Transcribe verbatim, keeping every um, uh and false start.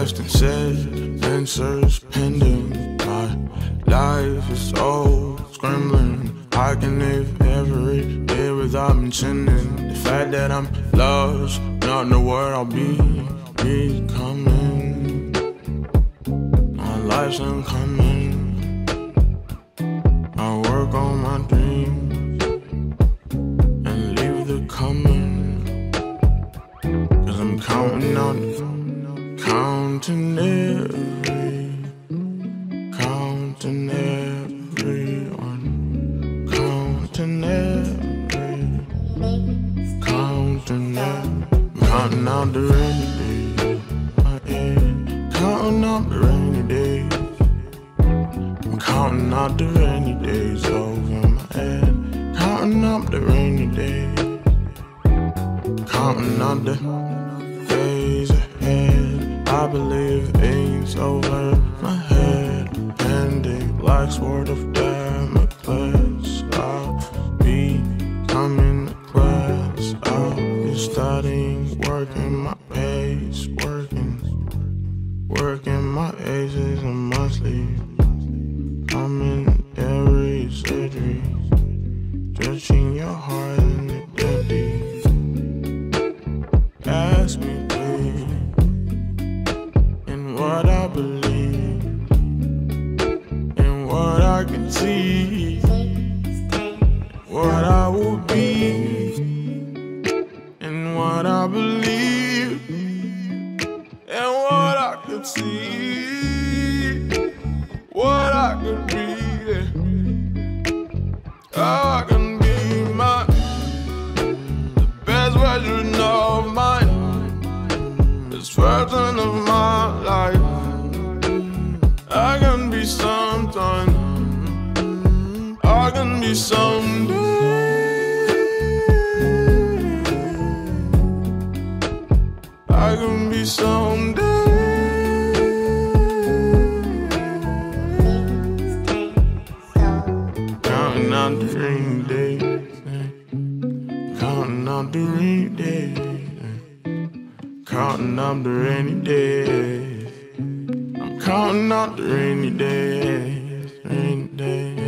left unsaid, answers pending. My life is old, scrambling. I can live every day without intending. The fact that I'm lost, not know where I'll be becoming. My life's uncoming. I work on my dreams and leave the coming. Cause I'm counting on. Counting every, counting everyone, counting every, counting every, counting out the rainy days, yeah. Counting out the rainy days, I'm counting out the rainy days over my head, counting up the rainy days, counting out the days ahead. I believe things over my head, pending like sword of Damocles. I'll be coming to class. I'll be studying, working my pace, working, working my aces and my sleep. I'm in every surgery, touching your heart in the deadly. Ask me. What I believe and what I can see, what I will be and what I believe and what I could see, what I could be, how I can be my the best version of mine, this version of my life. I can be sometime, I can be someday, I can be someday, counting out the rainy days, counting out the rainy days, counting out the rainy days. Counting out the rainy days, rainy days.